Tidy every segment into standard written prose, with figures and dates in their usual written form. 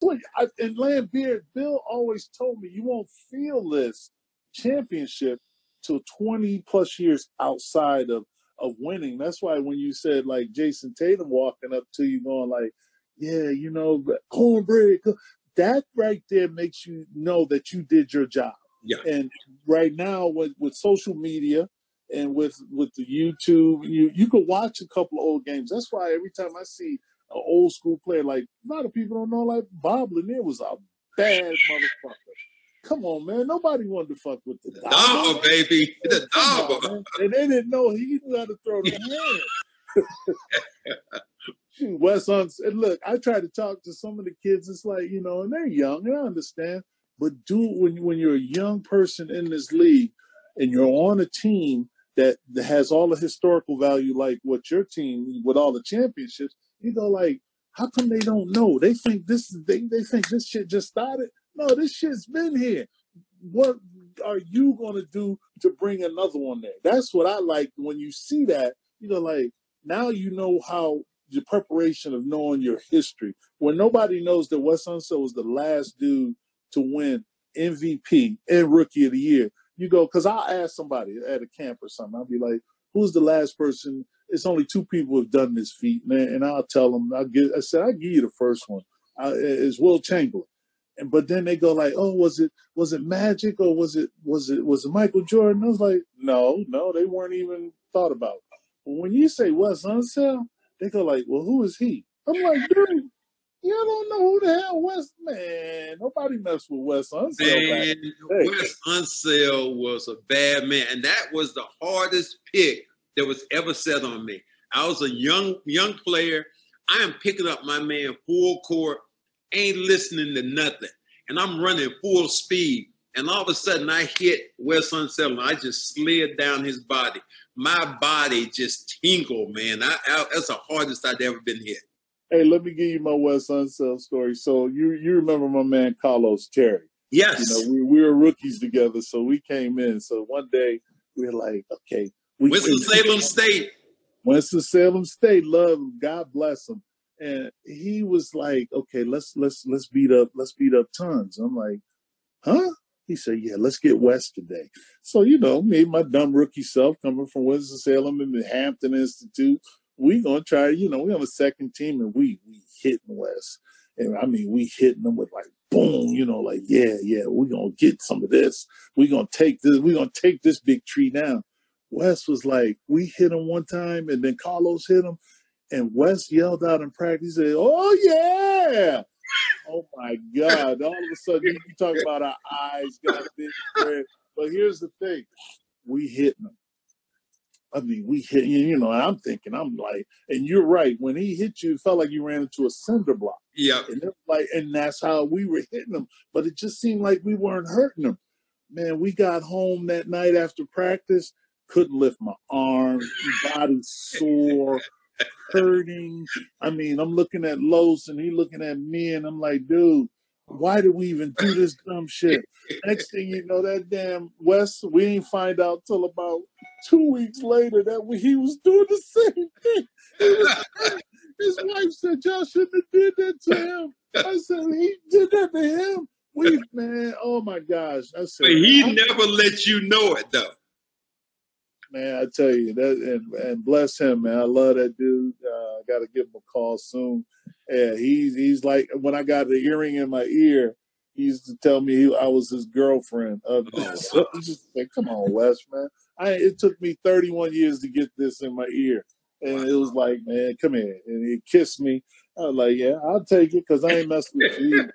Look, and Lambeard, Bill always told me, you won't feel this championship till 20 plus years outside of winning. That's why when you said, like, Jason Tatum walking up to you going like, yeah, you know, cornbread, that right there makes you know that you did your job. Yeah. And right now with social media and with the YouTube, you could watch a couple of old games. That's why every time I see an old school player, like a lot of people don't know, like Bob Lanier was a bad motherfucker. Come on, man. Nobody wanted to fuck with the Dobber, baby. The Dobber. And they didn't know he knew how to throw the hand. Wes Unseld. And look, I try to talk to some of the kids. It's like, you know, and they're young, and I understand. But dude, when you're a young person in this league and you're on a team that has all the historical value, like what your team with all the championships, you go like, how come they don't know? They think this shit just started. No, this shit's been here. What are you gonna do to bring another one there? That's what I like. When you see that, you go like, now you know how the preparation of knowing your history. When nobody knows that Wes Unseld was the last dude to win MVP and Rookie of the Year, you go, because I'll ask somebody at a camp or something, I'll be like, who's the last person? It's only two people who have done this feat, man. And I'll tell them, I'll give you the first one. It's Wilt Chamberlain. And but then they go like, oh, was it Magic or was it Michael Jordan? I was like, no, they weren't even thought about. But when you say Wes Unseld, they go like, well, who is he? I'm like, dude, you don't know who the hell Wes, man. Nobody messed with Wes Unseld. Man, Wes Unseld was a bad man. And that was the hardest pick that was ever set on me. I was a young player. I am picking up my man full court, ain't listening to nothing. And I'm running full speed. And all of a sudden I hit Wes Unseld and I just slid down his body. My body just tingled, man. That's the hardest I'd ever been hit. Hey, let me give you my Wes Unseld story. So you remember my man Carlos Terry. Yes. You know, we were rookies together, so we came in. So one day we were like, okay. Winston Salem State, love him. God bless him. And he was like, okay, let's beat up Tons. I'm like, huh? He said, yeah, let's get West today. So, you know, me, my dumb rookie self coming from Winston-Salem and the Hampton Institute, we going to try, you know, we have a second team and we hitting West. And I mean, we hitting them with like, boom, you know, like, yeah, we're going to get some of this. We're going to take this. We're going to take this big tree down. Wes was like, we hit him one time and then Carlos hit him. And Wes yelled out in practice, he said, oh, yeah. Oh, my God. All of a sudden, you talk about our eyes got big red. But here's the thing. We hitting him. I mean, we hit, you know, I'm thinking, I'm like, and you're right. When he hit you, it felt like you ran into a cinder block. Yeah. And, that's how we were hitting him. But it just seemed like we weren't hurting him. Man, we got home that night after practice. Couldn't lift my arms. Body sore. Hurting. I mean, I'm looking at Los and he looking at me and I'm like, dude, why do we even do this dumb shit? Next thing you know, that damn Wes, we ain't find out till about 2 weeks later that he was doing the same thing. His wife said, y'all shouldn't have did that to him. I said, he did that to him. Man, oh my gosh. I said, but he never let you know it though. Man, I tell you, that and bless him, man. I love that dude. I got to give him a call soon. Yeah, he's like, when I got the earring in my ear, he used to tell me I was his girlfriend. So I was just like, come on, Wes, man. It took me 31 years to get this in my ear. And it was like, man, come here. And he kissed me. I was like, yeah, I'll take it because I ain't messing with you.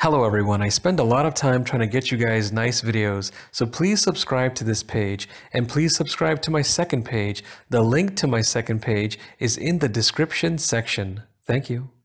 Hello everyone, I spend a lot of time trying to get you guys nice videos, so please subscribe to this page, and please subscribe to my second page. The link to my second page is in the description section. Thank you.